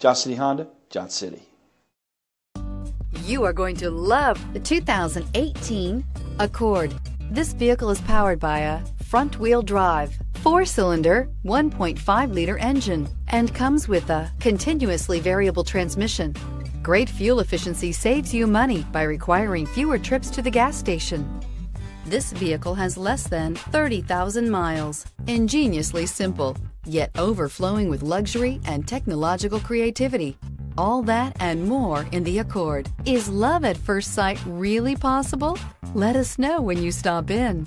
Johnson City Honda, Johnson City. You are going to love the 2018 Accord. This vehicle is powered by a front-wheel drive, 4-cylinder, 1.5-liter engine, and comes with a continuously variable transmission. Great fuel efficiency saves you money by requiring fewer trips to the gas station. This vehicle has less than 30,000 miles. Ingeniously simple, yet overflowing with luxury and technological creativity. All that and more in the Accord. Is love at first sight really possible? Let us know when you stop in.